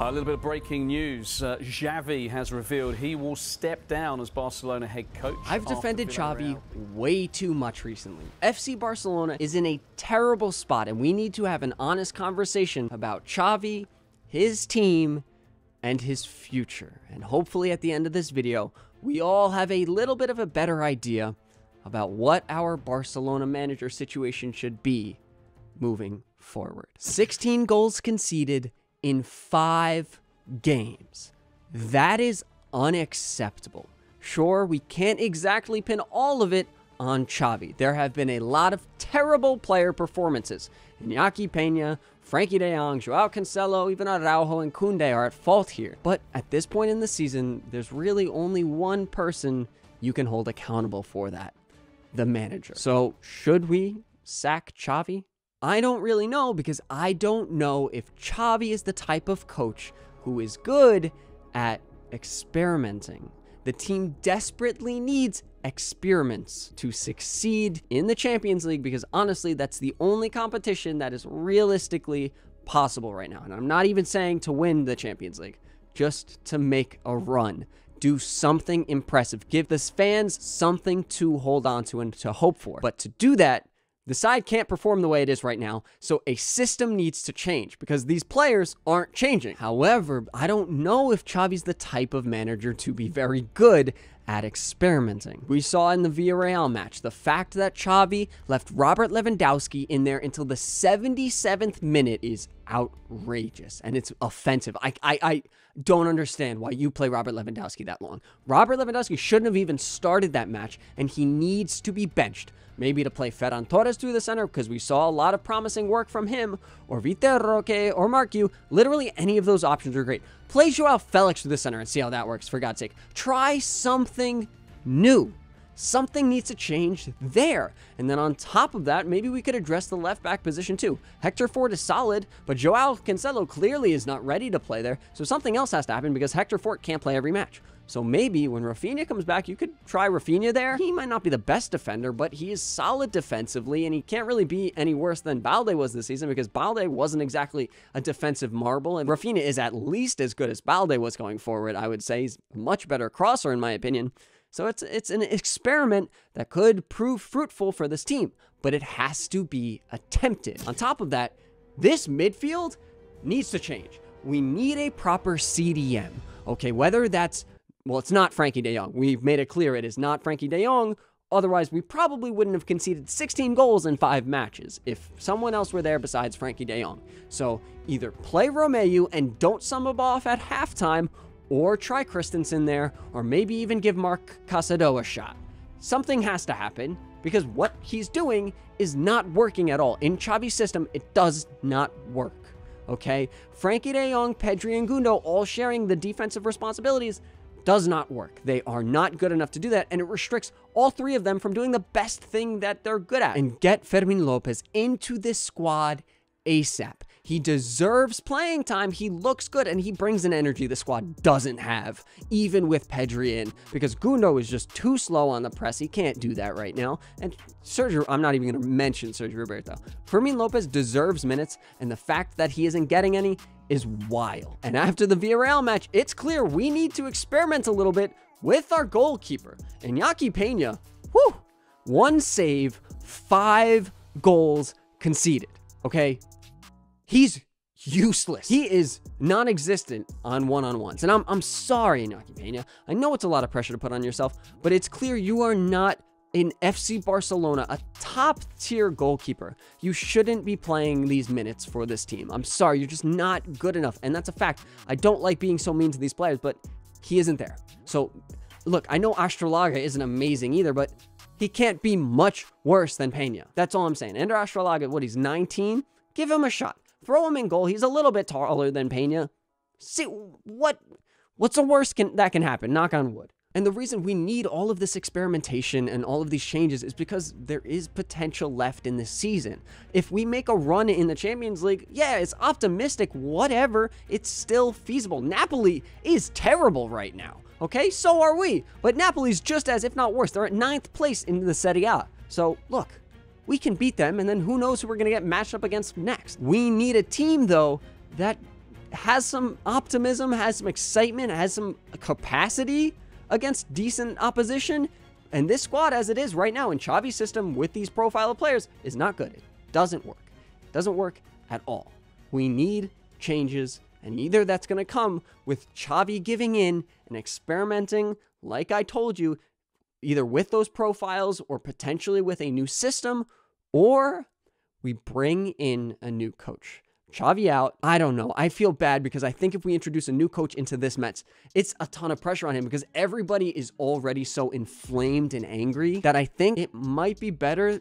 A little bit of breaking news. Xavi has revealed he will step down as Barcelona head coach. I've defended Xavi way too much recently. FC Barcelona is in a terrible spot, and we need to have an honest conversation about Xavi, his team, and his future. And hopefully at the end of this video, we all have a little bit of a better idea about what our Barcelona manager situation should be moving forward. 16 goals conceded in 5 games. That is unacceptable. Sure, we can't exactly pin all of it on Xavi. There have been a lot of terrible player performances. Iñaki Peña, Frankie de Jong, Joao Cancelo, even Araujo and Koundé are at fault here. But at this point in the season, there's really only one person you can hold accountable for that: the manager. So should we sack Xavi? I don't really know, because I don't know if Xavi is the type of coach who is good at experimenting. The team desperately needs experiments to succeed in the Champions League, because honestly, that's the only competition that is realistically possible right now. And I'm not even saying to win the Champions League, just to make a run. Do something impressive. Give the fans something to hold on to and to hope for. But to do that, the side can't perform the way it is right now, so a system needs to change, because these players aren't changing. However, I don't know if Xavi's the type of manager to be very good at experimenting. We saw in the Villarreal match the fact that Xavi left Robert Lewandowski in there until the 77th minute is outrageous, and it's offensive. I don't understand why you play Robert Lewandowski that long. Robert Lewandowski shouldn't have even started that match, and he needs to be benched. Maybe to play Ferran Torres through the center, because we saw a lot of promising work from him, or Vitor Roque, or Marcus. Literally any of those options are great. Play Joao Felix through the center and see how that works, for God's sake. Try something new. Something needs to change there. And then on top of that, maybe we could address the left back position too. Hector Fort is solid, but Joao Cancelo clearly is not ready to play there. So something else has to happen, because Hector Fort can't play every match. So maybe when Rafinha comes back, you could try Rafinha there. He might not be the best defender, but he is solid defensively, and he can't really be any worse than Balde was this season, because Balde wasn't exactly a defensive marble. And Rafinha is at least as good as Balde was going forward, I would say. He's a much better crosser, in my opinion. So it's an experiment that could prove fruitful for this team, but it has to be attempted. On top of that, this midfield needs to change. We need a proper CDM. Okay, whether that's, well, it's not Frankie de Jong. We've made it clear it is not Frankie de Jong. Otherwise, we probably wouldn't have conceded 16 goals in 5 matches if someone else were there besides Frankie de Jong. So either play Romeu and don't sum him off at halftime, or try Christensen there, or maybe even give Mark Casado a shot. Something has to happen, because what he's doing is not working at all. In Xavi's system, it does not work, okay? Frankie de Jong, Pedri, and Gundo all sharing the defensive responsibilities does not work. They are not good enough to do that, and it restricts all 3 of them from doing the best thing that they're good at. And get Fermín López into this squad ASAP. He deserves playing time. He looks good, and he brings an energy the squad doesn't have, even with Pedri in, because Gundo is just too slow on the press. He can't do that right now. And Sergio, I'm not even going to mention Sergio Roberto. Fermín López deserves minutes, and the fact that he isn't getting any is wild. And after the Villarreal match, it's clear we need to experiment a little bit with our goalkeeper. Iñaki Peña, whew, 1 save, 5 goals conceded, okay? He's useless. He is non-existent on one-on-ones. And I'm sorry, Iñaki Peña. I know it's a lot of pressure to put on yourself, but it's clear you are not in FC Barcelona, a top-tier goalkeeper. You shouldn't be playing these minutes for this team. I'm sorry, you're just not good enough. And that's a fact. I don't like being so mean to these players, but he isn't there. So, look, I know Astralaga isn't amazing either, but he can't be much worse than Peña. That's all I'm saying. Andre Astralaga, what, he's 19? Give him a shot. Throw him in goal. He's a little bit taller than Peña. See, what's the worst that can happen? Knock on wood. And the reason we need all of this experimentation and all of these changes is because there is potential left in this season. If we make a run in the Champions League, yeah, it's optimistic, whatever, it's still feasible. Napoli is terrible right now, okay? So are we. But Napoli's just as, if not worse, they're at 9th place in the Serie A. So, look, we can beat them, and then who knows who we're going to get matched up against next. We need a team, though, that has some optimism, has some excitement, has some capacity against decent opposition. And this squad, as it is right now in Xavi's system with these profile of players, is not good. It doesn't work. It doesn't work at all. We need changes, and either that's going to come with Xavi giving in and experimenting, like I told you, either with those profiles or potentially with a new system, or we bring in a new coach. Xavi out. I don't know. I feel bad because I think if we introduce a new coach into this Mets, it's a ton of pressure on him because everybody is already so inflamed and angry that I think it might be better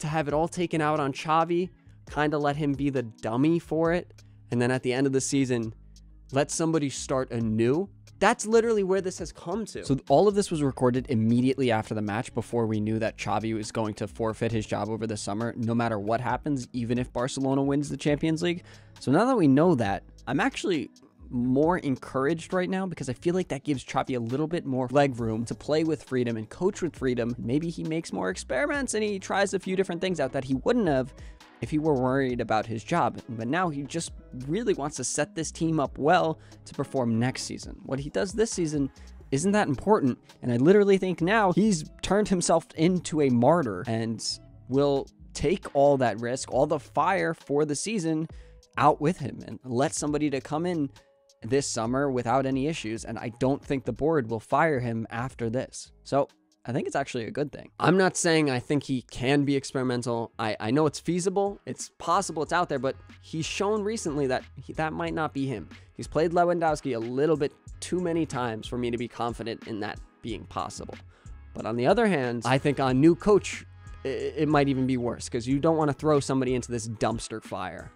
to have it all taken out on Xavi, kind of let him be the dummy for it, and then at the end of the season, let somebody start anew. That's literally where this has come to. So all of this was recorded immediately after the match before we knew that Xavi was going to forfeit his job over the summer, no matter what happens, even if Barcelona wins the Champions League. So now that we know that, I'm actually more encouraged right now because I feel like that gives Xavi a little bit more leg room to play with freedom and coach with freedom. Maybe he makes more experiments and he tries a few different things out that he wouldn't have if he were worried about his job. But now he just really wants to set this team up well to perform next season. What he does this season isn't that important. And I literally think now he's turned himself into a martyr and will take all that risk, all the fire for the season out with him and let somebody to come in this summer without any issues. And I don't think the board will fire him after this. So I think it's actually a good thing. I'm not saying I think he can be experimental. I know it's feasible, it's possible, it's out there, but he's shown recently that that might not be him. He's played Lewandowski a little bit too many times for me to be confident in that being possible. But on the other hand, I think on new coach, it might even be worse because you don't want to throw somebody into this dumpster fire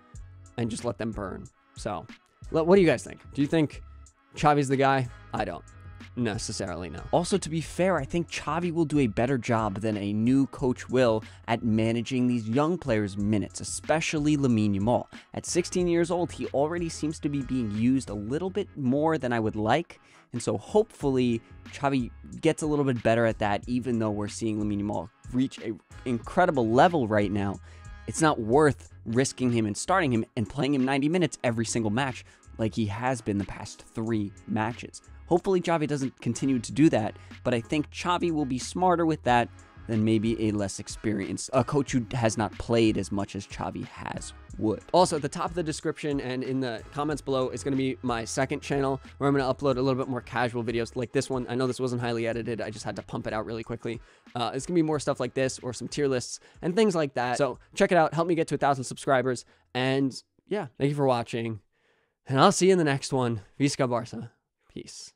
and just let them burn. So what do you guys think? Do you think Xavi's the guy? I don't. Necessarily no. Also, to be fair, I think Xavi will do a better job than a new coach will at managing these young players' minutes, especially Lamine Yamal. At 16 years old, he already seems to be being used a little bit more than I would like, and so hopefully Xavi gets a little bit better at that. Even though we're seeing Lamine Yamal reach an incredible level right now, it's not worth risking him and starting him and playing him 90 minutes every single match like he has been the past 3 matches. Hopefully Xavi doesn't continue to do that, but I think Xavi will be smarter with that than maybe a less experienced, a coach who has not played as much as Xavi has would. Also, at the top of the description and in the comments below is going to be my second channel where I'm going to upload a little bit more casual videos like this one. I know this wasn't highly edited. I just had to pump it out really quickly. It's going to be more stuff like this or some tier lists and things like that. So check it out. Help me get to 1,000 subscribers. And yeah, thank you for watching. And I'll see you in the next one. Visca Barça. Peace.